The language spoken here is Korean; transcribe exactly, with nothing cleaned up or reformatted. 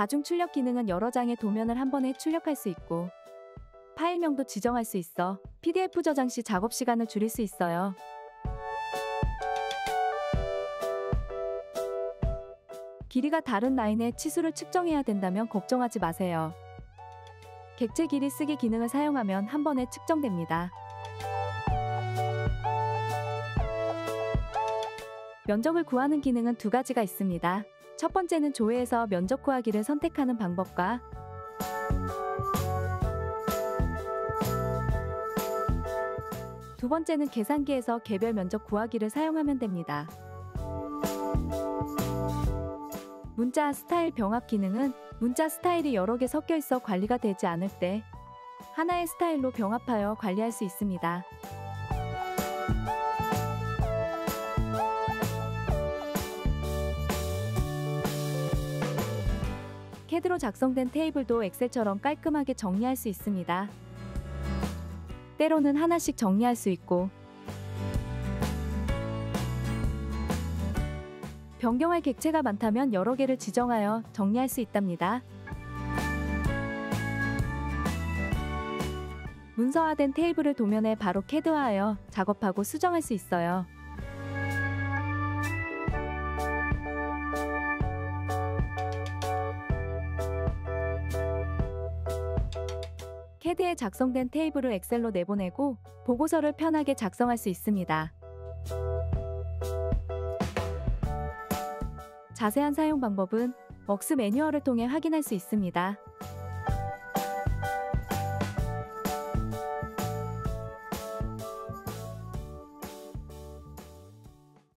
다중 출력 기능은 여러 장의 도면을 한 번에 출력할 수 있고 파일명도 지정할 수 있어 피디에프 저장 시 작업 시간을 줄일 수 있어요. 길이가 다른 라인의 치수를 측정해야 된다면 걱정하지 마세요. 객체 길이 쓰기 기능을 사용하면 한 번에 측정됩니다. 면적을 구하는 기능은 두 가지가 있습니다. 첫 번째는 조회에서 면적 구하기를 선택하는 방법과 두 번째는 계산기에서 개별 면적 구하기를 사용하면 됩니다. 문자 스타일 병합 기능은 문자 스타일이 여러 개 섞여 있어 관리가 되지 않을 때 하나의 스타일로 병합하여 관리할 수 있습니다. 캐드로 작성된 테이블도 엑셀처럼 깔끔하게 정리할 수 있습니다. 때로는 하나씩 정리할 수 있고 변경할 객체가 많다면 여러 개를 지정하여 정리할 수 있답니다. 문서화된 테이블을 도면에 바로 캐드화하여 작업하고 수정할 수 있어요. 캐드에 작성된 테이블을 엑셀로 내보내고 보고서를 편하게 작성할 수 있습니다. 자세한 사용 방법은 Works 매뉴얼을 통해 확인할 수 있습니다.